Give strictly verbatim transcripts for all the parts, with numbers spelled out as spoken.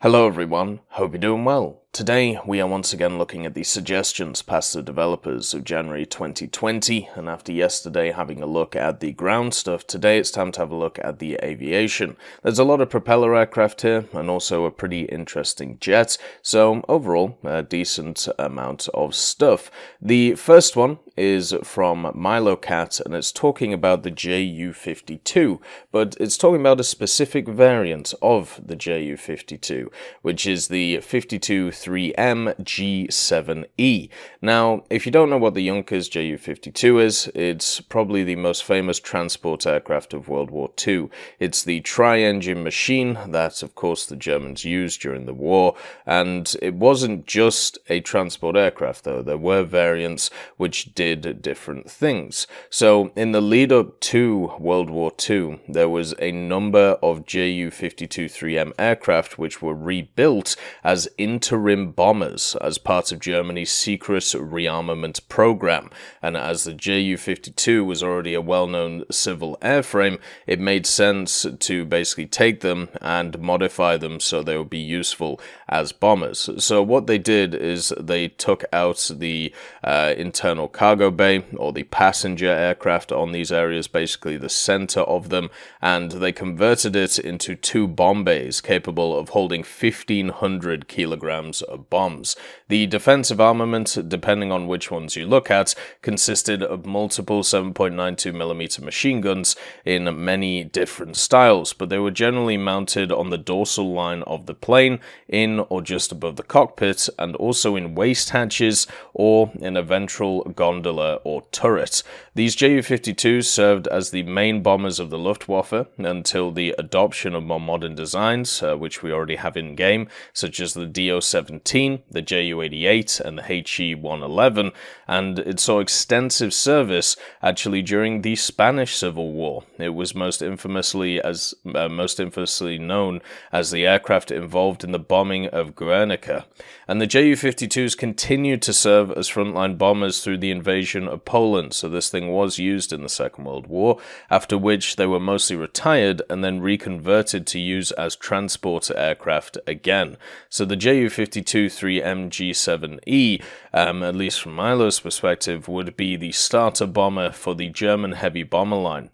Hello everyone, hope you're doing well. Today we are once again looking at the suggestions past the developers of January twenty twenty, and after yesterday having a look at the ground stuff, today it's time to have a look at the aviation. There's a lot of propeller aircraft here and also a pretty interesting jet, so overall a decent amount of stuff. The first one is from MiloCat and it's talking about the Ju fifty-two, but it's talking about a specific variant of the Ju fifty-two, which is the fifty-two three M G seven E. Now, if you don't know what the Junkers Ju fifty-two is, it's probably the most famous transport aircraft of World War Two. It's the tri-engine machine that, of course, the Germans used during the war, and it wasn't just a transport aircraft, though. There were variants which did different things. So in the lead up to World War Two, there was a number of Ju fifty-two three M aircraft which were rebuilt as interim bombers as part of Germany's secret rearmament program. And as the Ju fifty-two was already a well-known civil airframe, it made sense to basically take them and modify them so they would be useful as bombers. So what they did is they took out the uh, internal cargo bay or the passenger aircraft on these areas, basically the center of them, and they converted it into two bomb bays capable of holding fifteen hundred kilograms of bombs. The defensive armament, depending on which ones you look at, consisted of multiple seven point nine two millimeter machine guns in many different styles, but they were generally mounted on the dorsal line of the plane, in or just above the cockpit, and also in waist hatches or in a ventral gondola or turret. These Ju fifty-twos served as the main bombers of the Luftwaffe until the adoption of more modern designs, uh, which we already have in game, such as the D O seventeen, the Ju eighty-eight, and the H E one eleven, and it saw extensive service actually during the Spanish Civil War. It was most infamously as uh, most infamously known as the aircraft involved in the bombing of Guernica, and the Ju fifty-twos continued to serve as frontline bombers through the invasion of Poland, so this thing was used in the Second World War, after which they were mostly retired and then reconverted to use as transport aircraft again. So the Ju fifty-two three M G seven E, um, at least from Milo's perspective, would be the starter bomber for the German heavy bomber line,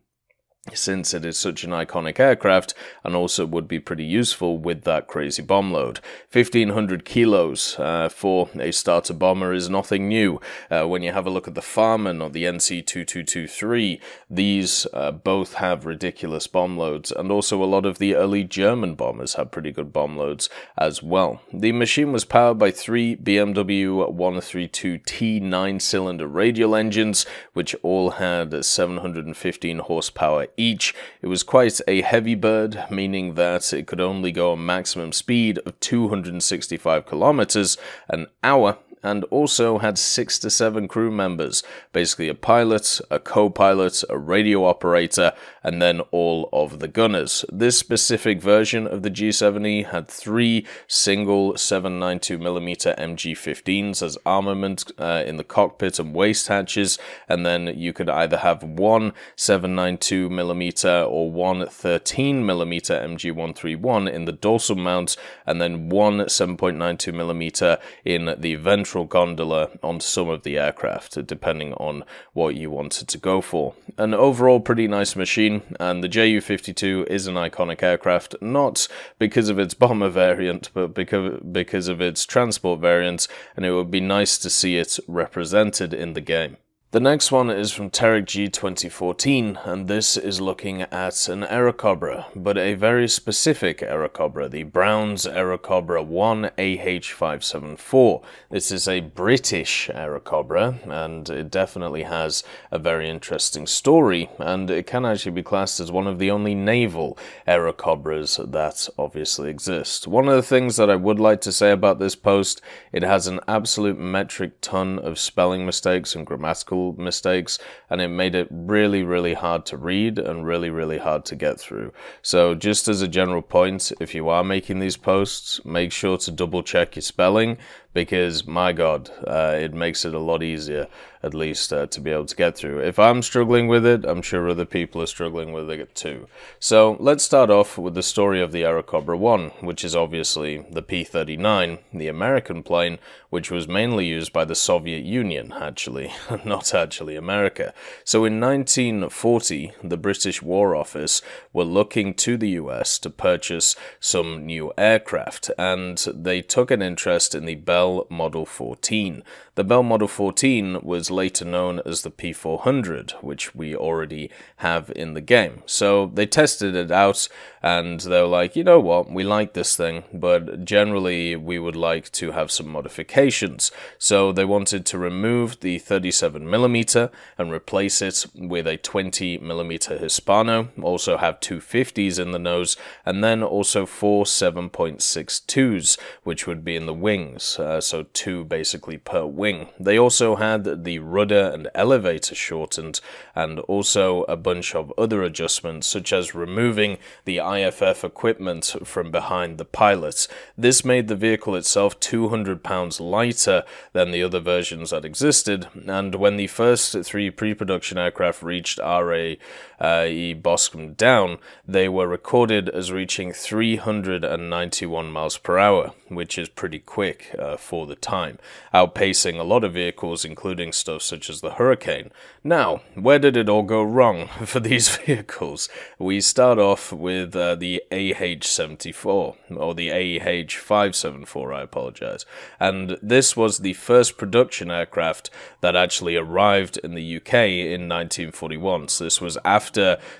since it is such an iconic aircraft and also would be pretty useful with that crazy bomb load. fifteen hundred kilos uh, for a starter bomber is nothing new. Uh, when you have a look at the Farman or the N C twenty-two twenty-three, these uh, both have ridiculous bomb loads, and also a lot of the early German bombers had pretty good bomb loads as well. The machine was powered by three B M W one thirty-two T nine-cylinder radial engines, which all had seven hundred fifteen horsepower each. It was quite a heavy bird, meaning that it could only go a maximum speed of two hundred sixty-five kilometers an hour, and also had six to seven crew members, basically a pilot, a co-pilot, a radio operator, and then all of the gunners. This specific version of the Ju seven E had three single seven point nine two millimeter M G fifteens as armament uh, in the cockpit and waist hatches, and then you could either have one seven point nine two millimeter or one thirteen millimeter M G one thirty-one in the dorsal mount, and then one seven point nine two millimeter in the ventral gondola on some of the aircraft, depending on what you wanted to go for. An overall pretty nice machine, and the Ju fifty-two is an iconic aircraft, not because of its bomber variant, but because, because of its transport variant, and it would be nice to see it represented in the game. The next one is from Teric G twenty fourteen, and this is looking at an Aerocobra, but a very specific Aerocobra, the Brown's Aerocobra one A H five seventy-four. This is a British Aerocobra, and it definitely has a very interesting story, and it can actually be classed as one of the only naval Aerocobras that obviously exist. One of the things that I would like to say about this post, it has an absolute metric ton of spelling mistakes and grammatical mistakes, and it made it really really hard to read and really really hard to get through. So just as a general point, if you are making these posts, make sure to double check your spelling, because my god, uh, it makes it a lot easier at least uh, to be able to get through. If I'm struggling with it, I'm sure other people are struggling with it too. So let's start off with the story of the Airacobra one, which is obviously the P thirty-nine, the American plane, which was mainly used by the Soviet Union, actually, not actually America. So in nineteen forty, the British War Office were looking to the U S to purchase some new aircraft, and they took an interest in the Bell Model fourteen. The Bell Model fourteen was later known as the P four hundred, which we already have in the game. So they tested it out, and they were like, you know what, we like this thing, but generally we would like to have some modifications. So they wanted to remove the thirty-seven millimeter and replace it with a twenty millimeter Hispano, also have two fifties in the nose, and then also four seven point six twos, which would be in the wings, uh, so two basically per wing. They also had the rudder and elevator shortened, and also a bunch of other adjustments, such as removing the I F F equipment from behind the pilot. This made the vehicle itself two hundred pounds lighter than the other versions that existed, and when the first three pre-production aircraft reached R A E Boscombe Down, they were recorded as reaching three hundred ninety-one miles per hour, which is pretty quick uh, for the time, outpacing a lot of vehicles, including stuff such as the Hurricane. Now, where did it all go wrong for these vehicles? We start off with uh, the A H seventy-four, or the A H five seventy-four, I apologize, and this was the first production aircraft that actually arrived in the U K in nineteen forty-one, so this was after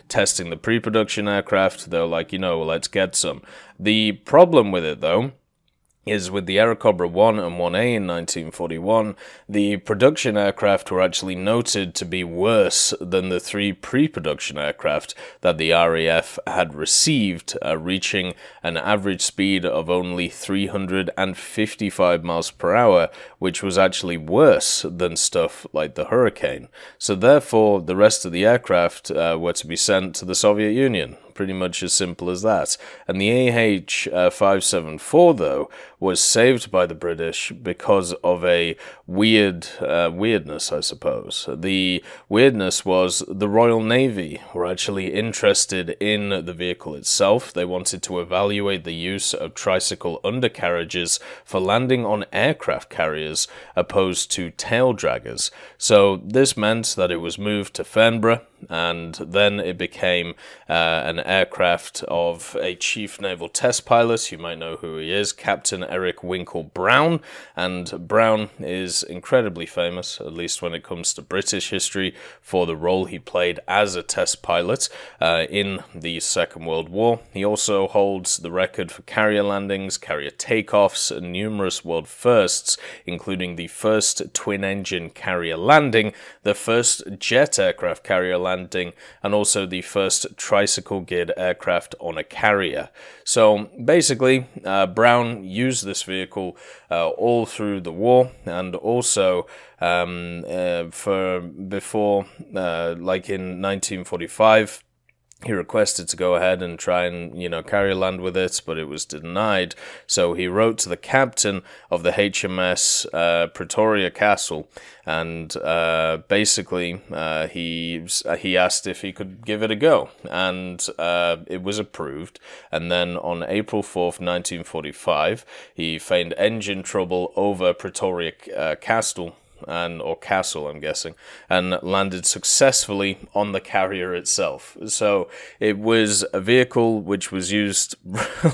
testing the pre-production aircraft. They were like, you know, let's get some. The problem with it, though, is with the Airacobra one and one A in nineteen forty-one, the production aircraft were actually noted to be worse than the three pre-production aircraft that the R A F had received, uh, reaching an average speed of only three hundred fifty-five miles per hour, which was actually worse than stuff like the Hurricane. So therefore, the rest of the aircraft uh, were to be sent to the Soviet Union. Pretty much as simple as that. And the A H five seventy-four, though, was saved by the British because of a weird uh, weirdness, I suppose. The weirdness was the Royal Navy were actually interested in the vehicle itself. They wanted to evaluate the use of tricycle undercarriages for landing on aircraft carriers opposed to tail draggers. So this meant that it was moved to Farnborough, and then it became uh, an aircraft of a chief naval test pilot. You might know who he is, Captain Eric Winkle Brown, and Brown is incredibly famous, at least when it comes to British history, for the role he played as a test pilot uh, in the Second World War. He also holds the record for carrier landings, carrier takeoffs, and numerous world firsts, including the first twin-engine carrier landing, the first jet aircraft carrier landing, Landing, and also the first tricycle geared aircraft on a carrier. So basically, uh, Brown used this vehicle uh, all through the war, and also um, uh, for before, uh, like in nineteen forty-five, he requested to go ahead and try and, you know, carrier land with it, but it was denied. So he wrote to the captain of the H M S Uh, Pretoria Castle, and uh, basically uh, he he asked if he could give it a go, and uh, it was approved. And then on April fourth, nineteen forty-five, he feigned engine trouble over Pretoria uh, Castle. And or Castle, I'm guessing, and landed successfully on the carrier itself. So it was a vehicle which was used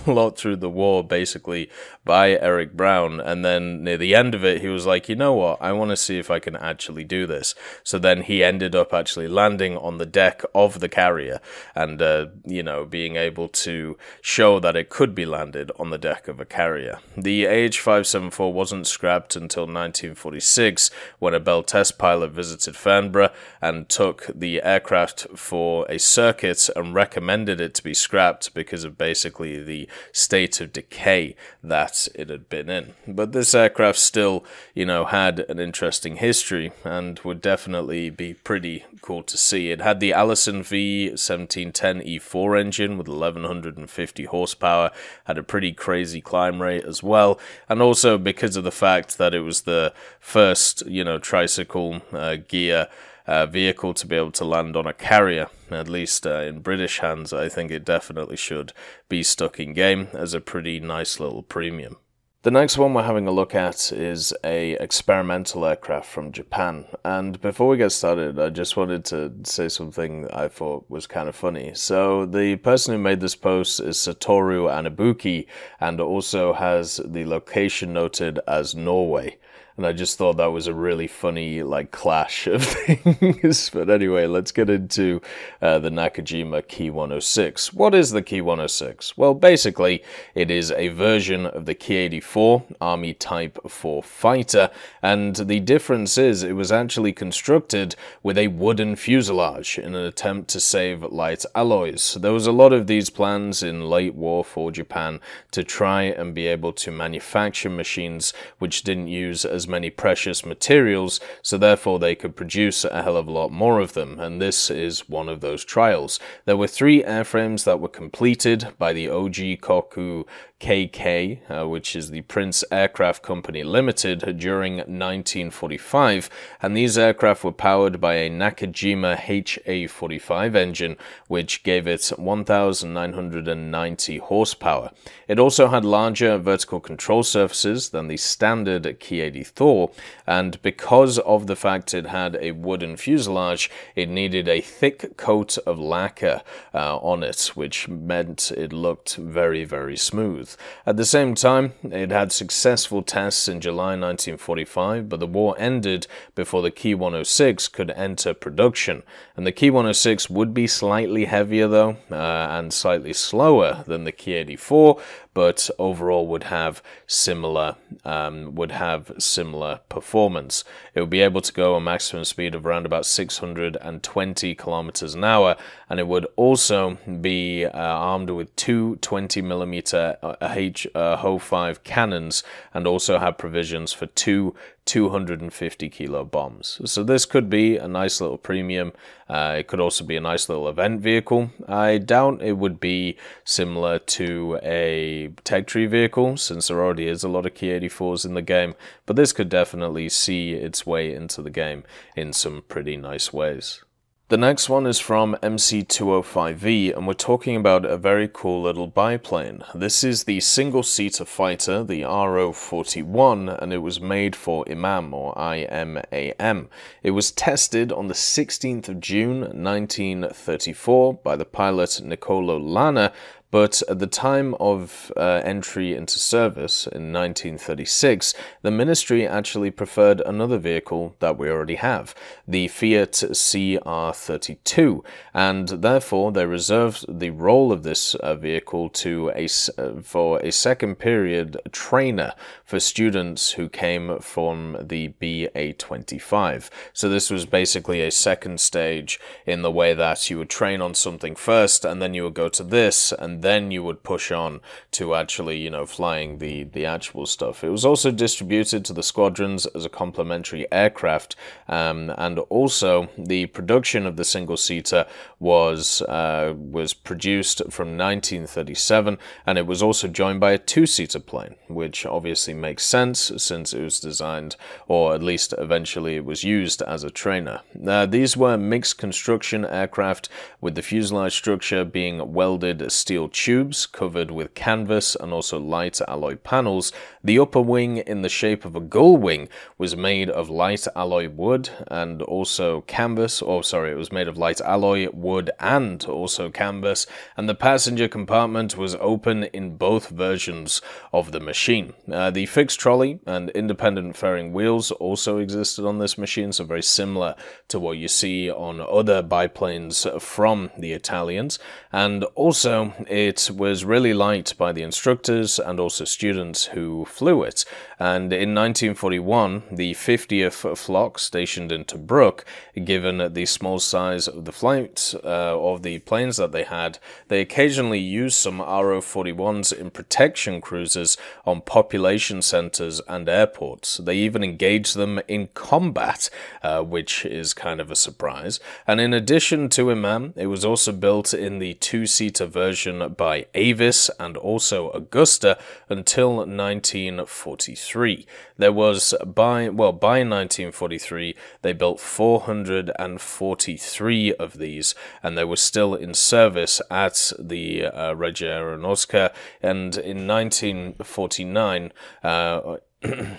a lot through the war, basically, by Eric Brown, and then near the end of it, he was like, you know what, I want to see if I can actually do this. So then he ended up actually landing on the deck of the carrier, and, uh, you know, being able to show that it could be landed on the deck of a carrier. The A H five seventy-four wasn't scrapped until nineteen forty-six, when a Bell test pilot visited Farnborough and took the aircraft for a circuit and recommended it to be scrapped because of basically the state of decay that it had been in. But this aircraft still, you know, had an interesting history and would definitely be pretty cool to see. It had the Allison V seventeen ten E four engine with eleven fifty horsepower, had a pretty crazy climb rate as well, and also because of the fact that it was the first you know, tricycle uh, gear uh, vehicle to be able to land on a carrier. At least uh, in British hands, I think it definitely should be stuck in game as a pretty nice little premium. The next one we're having a look at is a experimental aircraft from Japan. And before we get started, I just wanted to say something I thought was kind of funny. So the person who made this post is Satoru Anabuki, and also has the location noted as Norway. And I just thought that was a really funny, like, clash of things. But anyway, let's get into uh, the Nakajima Ki one oh six. What is the Ki one oh six? Well, basically, it is a version of the Ki eighty-four Army Type four fighter. And the difference is it was actually constructed with a wooden fuselage in an attempt to save light alloys. There was a lot of these plans in late war for Japan to try and be able to manufacture machines which didn't use as many precious materials, so therefore they could produce a hell of a lot more of them, and this is one of those trials. There were three airframes that were completed by the O G Koku K K, uh, which is the Prince Aircraft Company Limited, during nineteen forty-five, and these aircraft were powered by a Nakajima H A forty-five engine, which gave it one thousand nine hundred ninety horsepower. It also had larger vertical control surfaces than the standard Ki eighty-four, and because of the fact it had a wooden fuselage, it needed a thick coat of lacquer uh, on it, which meant it looked very, very smooth. At the same time, it had successful tests in July nineteen forty-five, but the war ended before the Ki one oh six could enter production. And the Ki one oh six would be slightly heavier, though, uh, and slightly slower than the Ki eighty-four, but overall would have similar um, would have similar performance. It would be able to go a maximum speed of around about six hundred twenty kilometers an hour, and it would also be uh, armed with two twenty millimeter H O five cannons, and also have provisions for two two hundred fifty kilo bombs. So this could be a nice little premium. Uh, it could also be a nice little event vehicle. I doubt it would be similar to a tech tree vehicle, since there already is a lot of Ki eighty-fours in the game, but this could definitely see its way into the game in some pretty nice ways. The next one is from M C two oh five E, and we're talking about a very cool little biplane. This is the single-seater fighter, the R O forty-one, and it was made for IMAM, or I M A M. It was tested on the sixteenth of June nineteen thirty-four by the pilot Niccolo Lana, but at the time of uh, entry into service in nineteen thirty-six, the ministry actually preferred another vehicle that we already have, the Fiat C R thirty-two, and therefore they reserved the role of this uh, vehicle to a, uh, for a second period trainer for students who came from the B A twenty-five. So this was basically a second stage in the way that you would train on something first, and then you would go to this, and then you would push on to actually, you know, flying the, the actual stuff. It was also distributed to the squadrons as a complementary aircraft, um, and also the production of the single-seater was, uh, was produced from nineteen thirty-seven, and it was also joined by a two-seater plane, which obviously makes sense since it was designed, or at least eventually it was used as a trainer. Uh, these were mixed construction aircraft, with the fuselage structure being welded steel Steel tubes covered with canvas and also light alloy panels. The upper wing, in the shape of a gull wing, was made of light alloy wood and also canvas. Oh, sorry, it was made of light alloy wood and also canvas. And the passenger compartment was open in both versions of the machine. Uh, the fixed trolley and independent fairing wheels also existed on this machine, so very similar to what you see on other biplanes from the Italians. And also, it was really liked by the instructors and also students who flew it. And in nineteen forty-one, the fiftieth Flock, stationed in Tobruk, given the small size of the flight uh, of the planes that they had, they occasionally used some R O forty-ones in protection cruises on population centers and airports. They even engaged them in combat, uh, which is kind of a surprise. And in addition to IMAM, it was also built in the two-seater version by Avis and also Augusta until nineteen forty-three. There was, by well, by nineteen forty-three, they built four hundred forty-three of these, and they were still in service at the uh, Regia Aeronautica, and in nineteen forty-nine, uh,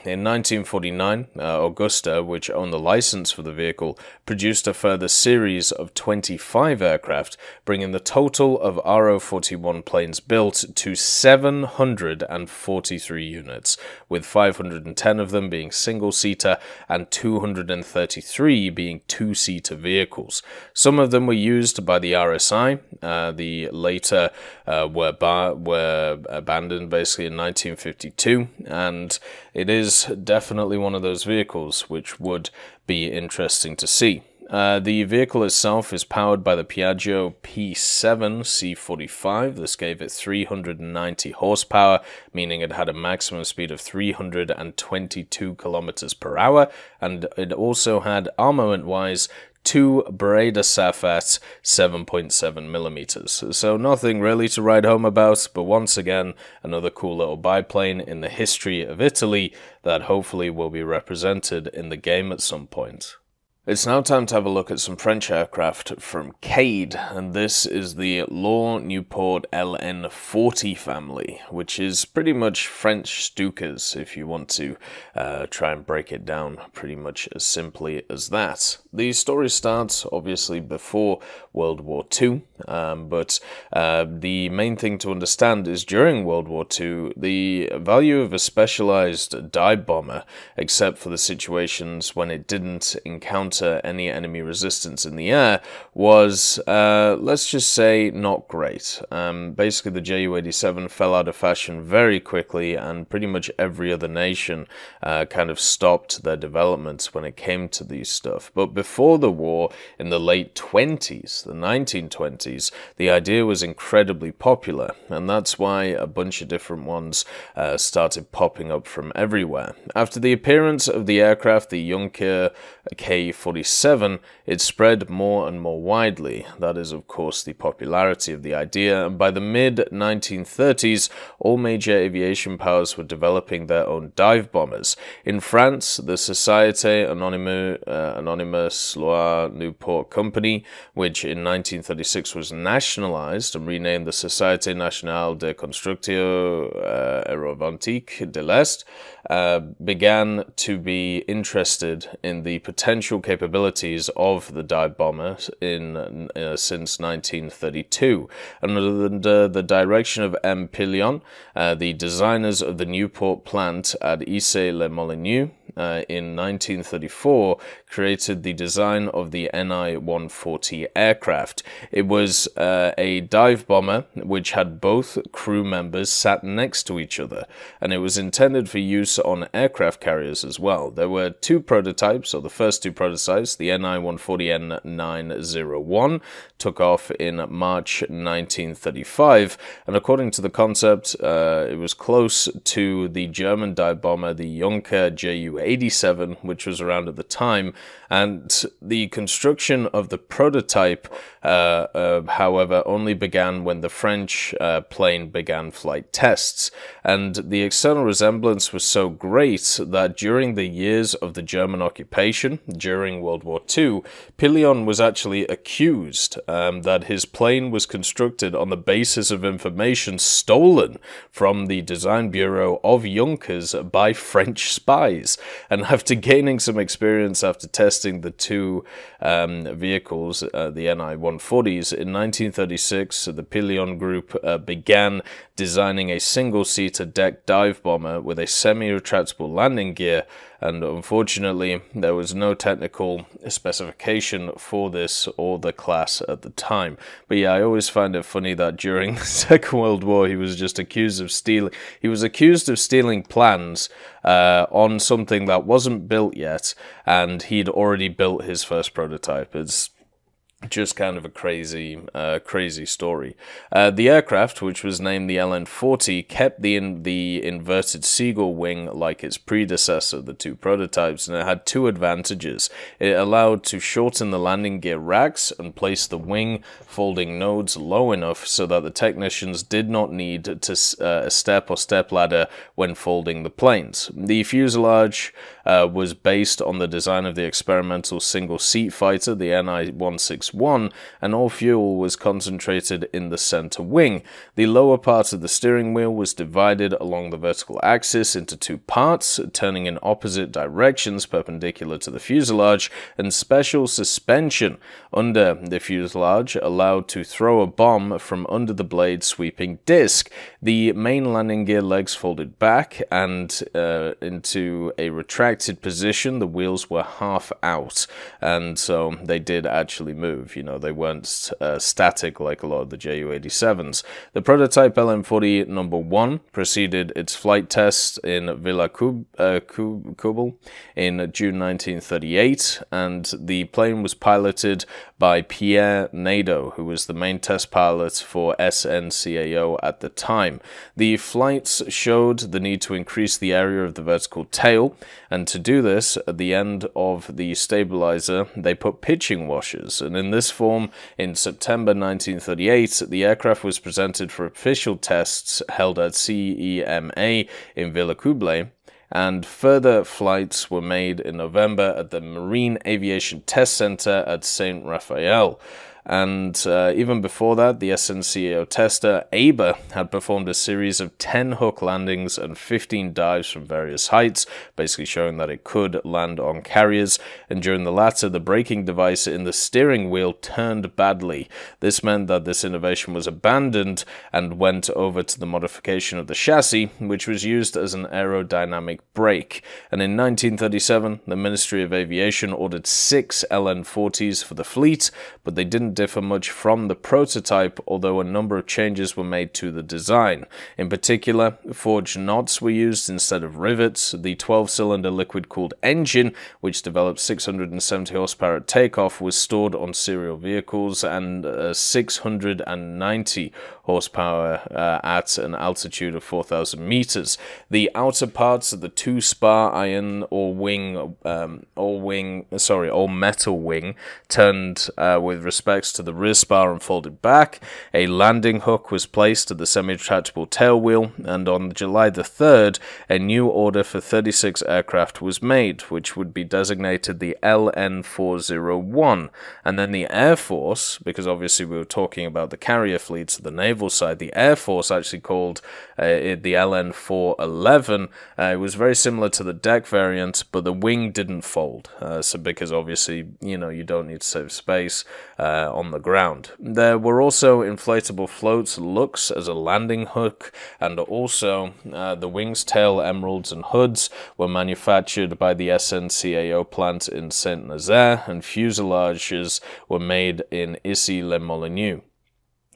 in nineteen forty-nine, uh, Augusta, which owned the license for the vehicle, produced a further series of twenty-five aircraft, bringing the total of R O forty-one planes built to seven hundred forty-three units, with five hundred ten of them being single-seater and two hundred thirty-three being two-seater vehicles. Some of them were used by the R S I. Uh, the later uh, were, bar were abandoned basically in nineteen fifty-two, and it is definitely one of those vehicles which would be interesting to see. Uh, the vehicle itself is powered by the Piaggio P seven C forty-five. This gave it three hundred ninety horsepower, meaning it had a maximum speed of three hundred twenty-two kilometers per hour, and it also had, armament-wise, two Breda Safat seven point seven millimeters. So nothing really to write home about, but once again, another cool little biplane in the history of Italy that hopefully will be represented in the game at some point. It's now time to have a look at some French aircraft from Cade, and this is the Loire-Nieuport L N forty family, which is pretty much French Stukas if you want to uh, try and break it down pretty much as simply as that. The story starts obviously before World War Two, um, but uh, the main thing to understand is during World War Two, the value of a specialized dive bomber, except for the situations when it didn't encounter any enemy resistance in the air, was, uh, let's just say, not great. Um, basically, the Ju eighty-seven fell out of fashion very quickly, and pretty much every other nation uh, kind of stopped their developments when it came to these stuff. But before the war, in the late twenties, the nineteen twenties, the idea was incredibly popular, and that's why a bunch of different ones uh, started popping up from everywhere. After the appearance of the aircraft, the Junkers Ju forty-seven, it spread more and more widely. That is, of course, the popularity of the idea, and by the mid nineteen thirties, all major aviation powers were developing their own dive bombers. In France, the Société Anonyme, uh, Anonymous Loire-Nieuport Company, which in nineteen thirty-six was nationalized and renamed the Société Nationale de Constructeurs uh, Aéronautiques de l'Est, uh, began to be interested in the potential capabilities of the dive bomber in uh, since nineteen thirty-two, and under the direction of M. Pillion, uh, the designers of the Nieuport plant at Issy-les-Moulineaux uh, in nineteen thirty-four created the design of the N I one forty aircraft. It was uh, a dive bomber which had both crew members sat next to each other, and it was intended for use on aircraft carriers as well. There were two prototypes, or the first two prototypes. The N I one forty N nine oh one took off in March nineteen thirty-five, and according to the concept, uh, it was close to the German dive bomber, the Junkers Ju eighty-seven, which was around at the time, and the construction of the prototype, uh, uh, however, only began when the French uh, plane began flight tests, and the external resemblance was so great that during the years of the German occupation, during World War Two, Pillion was actually accused um, that his plane was constructed on the basis of information stolen from the design bureau of Junkers by French spies. And after gaining some experience after testing the two um, vehicles, uh, the N I one forties, in nineteen thirty-six, the Pillion group uh, began designing a single-seater deck dive bomber with a semi-retractable landing gear, and unfortunately, there was no technical specification for this or the class at the time. But yeah, I always find it funny that during the Second World War, he was just accused of stealing. He was accused of stealing plans uh, on something that wasn't built yet, and he'd already built his first prototype. It's Just kind of a crazy, uh, crazy story. Uh, the aircraft, which was named the L N forty, kept the in the inverted seagull wing like its predecessor, the two prototypes, and it had two advantages. It allowed to shorten the landing gear racks and place the wing folding nodes low enough so that the technicians did not need to uh, a step or step ladder when folding the planes. The fuselage uh, was based on the design of the experimental single-seat fighter, the N I one sixty-one. One, and all fuel was concentrated in the center wing. The lower part of the steering wheel was divided along the vertical axis into two parts, turning in opposite directions perpendicular to the fuselage, and special suspension under the fuselage allowed to throw a bomb from under the blade sweeping disc. The main landing gear legs folded back and uh, into a retracted position. The wheels were half out, and so they did actually move. You know, they weren't uh, static like a lot of the Ju eighty-sevens. The prototype L N forty number one proceeded its flight test in Villacoublay in June nineteen thirty-eight, and the plane was piloted by Pierre Nadeau, who was the main test pilot for S N C A O at the time. The flights showed the need to increase the area of the vertical tail, and to do this, at the end of the stabilizer, they put pitching washers. And in this form, in September nineteen thirty-eight, the aircraft was presented for official tests held at C E M A in Villacoublay, and further flights were made in November at the Marine Aviation Test Center at Saint Raphael. And uh, even before that, the S N C A O tester A B A had performed a series of ten hook landings and fifteen dives from various heights, basically showing that it could land on carriers, and during the latter, the braking device in the steering wheel turned badly. This meant that this innovation was abandoned and went over to the modification of the chassis, which was used as an aerodynamic brake. And in nineteen thirty-seven, the Ministry of Aviation ordered six L N forties for the fleet, but they didn't differ much from the prototype, although a number of changes were made to the design. In particular, forged knots were used instead of rivets, the twelve cylinder liquid-cooled engine, which developed six hundred seventy horsepower at takeoff, was stored on serial vehicles, and uh, six hundred ninety horsepower uh, at an altitude of four thousand meters. The outer parts of the two spar iron or wing, um, all wing, sorry, all metal wing turned uh, with respect to the rear spar and folded back. A landing hook was placed at the semi-retractable tailwheel, and on July the third, a new order for thirty-six aircraft was made, which would be designated the L N four oh one. And then the Air Force, because obviously we were talking about the carrier fleets of the naval side, the Air Force actually called uh, it the L N four eleven. Uh, it was very similar to the deck variant, but the wing didn't fold, uh, so because obviously, you know, you don't need to save space uh, Uh, on the ground. There were also inflatable floats, looks as a landing hook, and also uh, the wings, tail, emeralds and hoods were manufactured by the S N C A O plant in Saint-Nazaire, and fuselages were made in Issy-les-Moulineaux.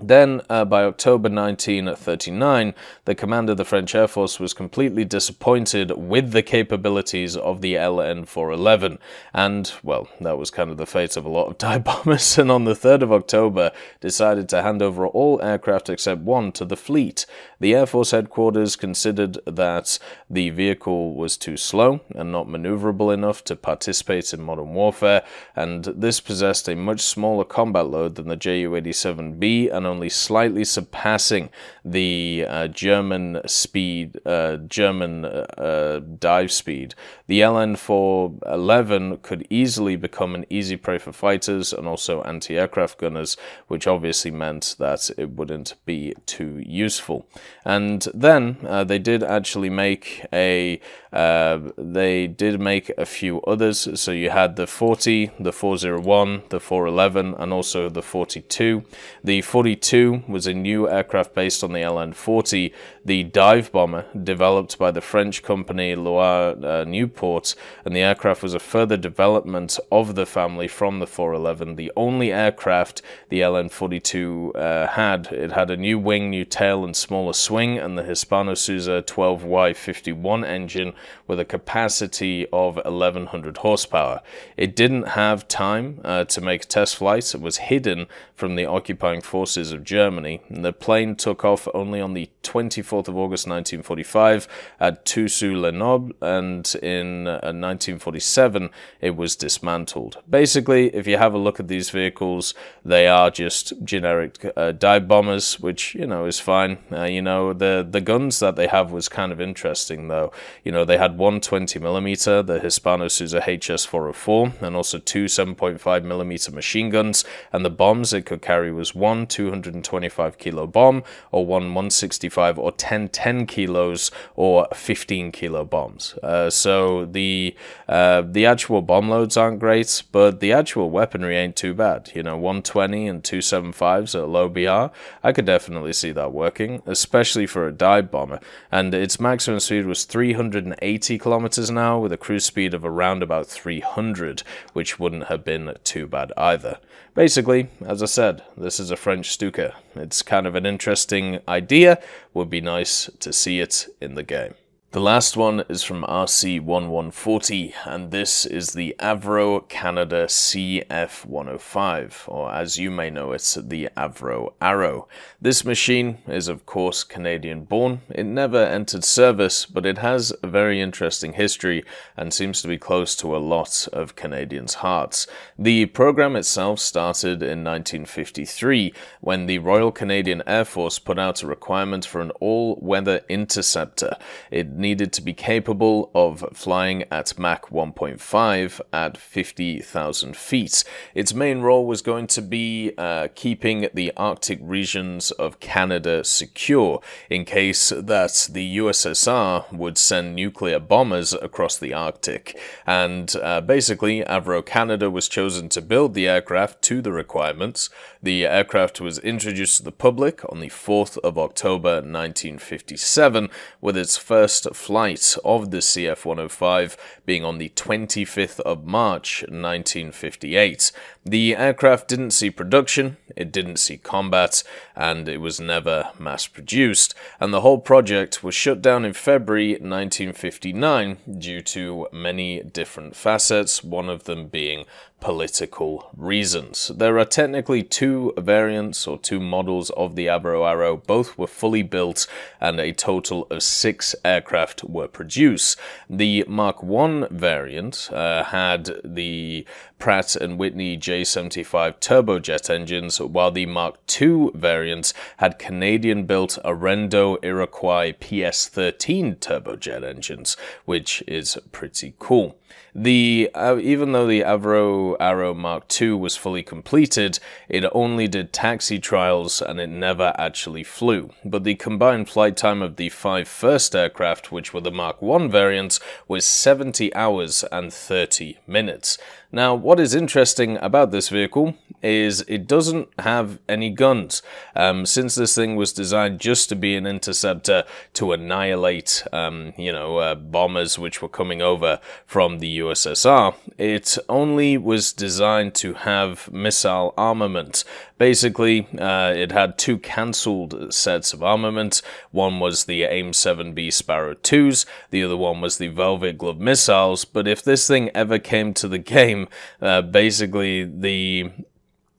Then, uh, by October nineteen thirty-nine, the commander of the French Air Force was completely disappointed with the capabilities of the L N four eleven, and, well, that was kind of the fate of a lot of dive bombers, and on the third of October, decided to hand over all aircraft except one to the fleet. The Air Force headquarters considered that the vehicle was too slow and not maneuverable enough to participate in modern warfare, and this possessed a much smaller combat load than the Ju eighty-seven B, and only slightly surpassing the uh, German speed, uh, German uh, dive speed. The L N four eleven could easily become an easy prey for fighters and also anti-aircraft gunners, which obviously meant that it wouldn't be too useful. And then uh, they did actually make a, uh, they did make a few others. So you had the forty, the four oh one, the four eleven, and also the forty-two. The 42 Ju forty-two was a new aircraft based on the L N forty, the dive bomber developed by the French company Loire-Nieuport, and the aircraft was a further development of the family from the four eleven, the only aircraft the L N forty-two uh, had. It had a new wing, new tail, and smaller swing, and the Hispano Sousa twelve Y fifty-one engine with a capacity of eleven hundred horsepower. It didn't have time uh, to make test flights. It was hidden from the occupying forces of Germany, and the plane took off only on the twenty-fourth of August nineteen forty-five at Tussouds-le-Noble, and in uh, nineteen forty-seven it was dismantled. Basically, if you have a look at these vehicles, they are just generic uh, dive bombers, which, you know, is fine. Uh, you know, the, the guns that they have was kind of interesting, though. You know, they had one twenty millimeter, the Hispano Sousa H S four oh four, and also two seven point five millimeter machine guns, and the bombs it could carry was one two hundred twenty-five kilo bomb, or one one sixty-five, or ten ten kilos, or fifteen kilo bombs. Uh, so the uh, the actual bomb loads aren't great, but the actual weaponry ain't too bad. You know, one twenty and two seventy-fives at low B R, I could definitely see that working, especially for a dive bomber. And its maximum speed was three hundred eighty kilometers an hour, with a cruise speed of around about three hundred, which wouldn't have been too bad either. Basically, as I said, this is a French Stuka. It's kind of an interesting idea. Would be nice to see it in the game. The last one is from R C eleven forty, and this is the Avro Canada C F one oh five, or as you may know it, the Avro Arrow. This machine is of course Canadian born. It never entered service, but it has a very interesting history and seems to be close to a lot of Canadians' hearts. The program itself started in nineteen fifty-three, when the Royal Canadian Air Force put out a requirement for an all-weather interceptor. It needed to be capable of flying at Mach one point five at fifty thousand feet. Its main role was going to be uh, keeping the Arctic regions of Canada secure in case that the U S S R would send nuclear bombers across the Arctic. And uh, basically, Avro Canada was chosen to build the aircraft to the requirements. The aircraft was introduced to the public on the fourth of October nineteen fifty-seven, with its first First flight of the C F one oh five being on the twenty-fifth of March nineteen fifty-eight. The aircraft didn't see production, it didn't see combat, and it was never mass-produced, and the whole project was shut down in February nineteen fifty-nine due to many different facets, one of them being political reasons. There are technically two variants or two models of the Avro Arrow. Both were fully built, and a total of six aircraft were produced. The Mark one variant uh, had the Pratt and Whitney J seventy-five turbojet engines, while the Mark two variant had Canadian-built Arendo Iroquois P S thirteen turbojet engines, which is pretty cool. The uh, even though the Avro Arrow Mark two was fully completed, it only did taxi trials and it never actually flew. But the combined flight time of the five first aircraft, which were the Mark one variants, was seventy hours and thirty minutes. Now, what is interesting about this vehicle is it doesn't have any guns, um, since this thing was designed just to be an interceptor to annihilate, um, you know, uh, bombers which were coming over from the U S S R. It only was designed to have missile armament. Basically, uh, it had two cancelled sets of armament. One was the AIM seven B Sparrow twos, the other one was the Velvet Glove missiles, but if this thing ever came to the game, uh, basically the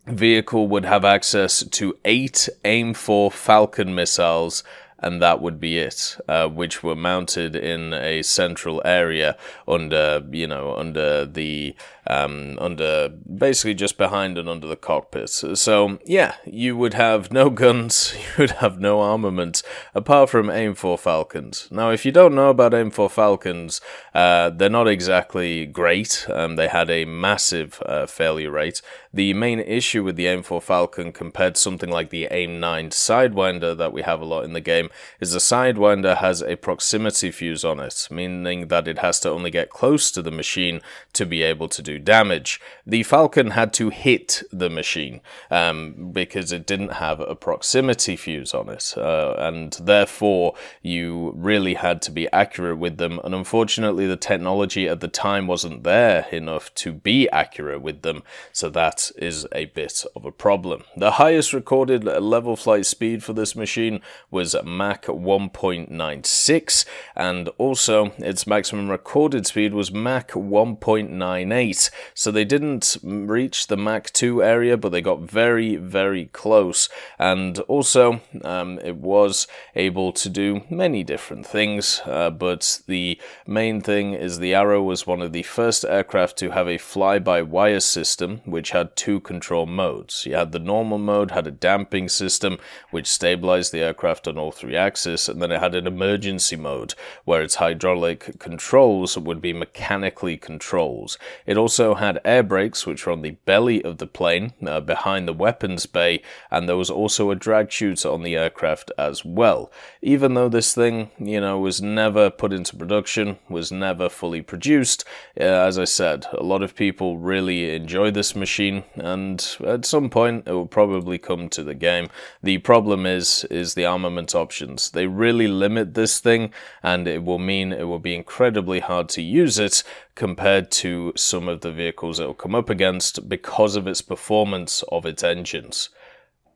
vehicle would have access to eight AIM four Falcon missiles, and that would be it, uh, which were mounted in a central area under, you know, under the, um, under, basically just behind and under the cockpit. So, yeah, you would have no guns, you would have no armament, apart from AIM four Falcons. Now, if you don't know about AIM four Falcons, uh, they're not exactly great. Um, they had a massive uh, failure rate. The main issue with the AIM four Falcon compared to something like the AIM nine Sidewinder that we have a lot in the game frame is the sidewinder has a proximity fuse on it, meaning that it has to only get close to the machine to be able to do damage. The Falcon had to hit the machine um, because it didn't have a proximity fuse on it, uh, and therefore you really had to be accurate with them, and unfortunately the technology at the time wasn't there enough to be accurate with them, so that is a bit of a problem. The highest recorded level flight speed for this machine was Mach one point nine six, and also its maximum recorded speed was Mach one point nine eight, so they didn't reach the Mach two area, but they got very, very close. And also um, it was able to do many different things, uh, but the main thing is the Arrow was one of the first aircraft to have a fly-by-wire system, which had two control modes. You had the normal mode, had a damping system, which stabilized the aircraft on all three axes, and then it had an emergency mode, where its hydraulic controls would be mechanically controlled. It also had air brakes, which were on the belly of the plane, uh, behind the weapons bay, and there was also a drag chute on the aircraft as well. Even though this thing, you know, was never put into production, was never fully produced, uh, as I said, a lot of people really enjoy this machine, and at some point it will probably come to the game. The problem is, is the armament options. They really limit this thing, and it will mean it will be incredibly hard to use it compared to some of the vehicles it will come up against because of its performance of its engines.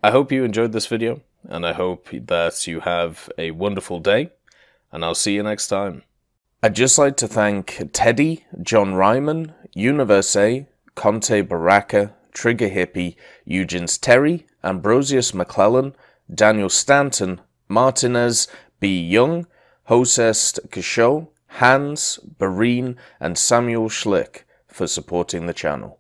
I hope you enjoyed this video, and I hope that you have a wonderful day, and I'll see you next time. I'd just like to thank Teddy, John Ryman, Universe A, Conte Baraka, Trigger Hippie, Eugens Terry, Ambrosius McClellan, Daniel Stanton, Martinez, B. Young, Hosest Kishore, Hans, Bareen, and Samuel Schlick for supporting the channel.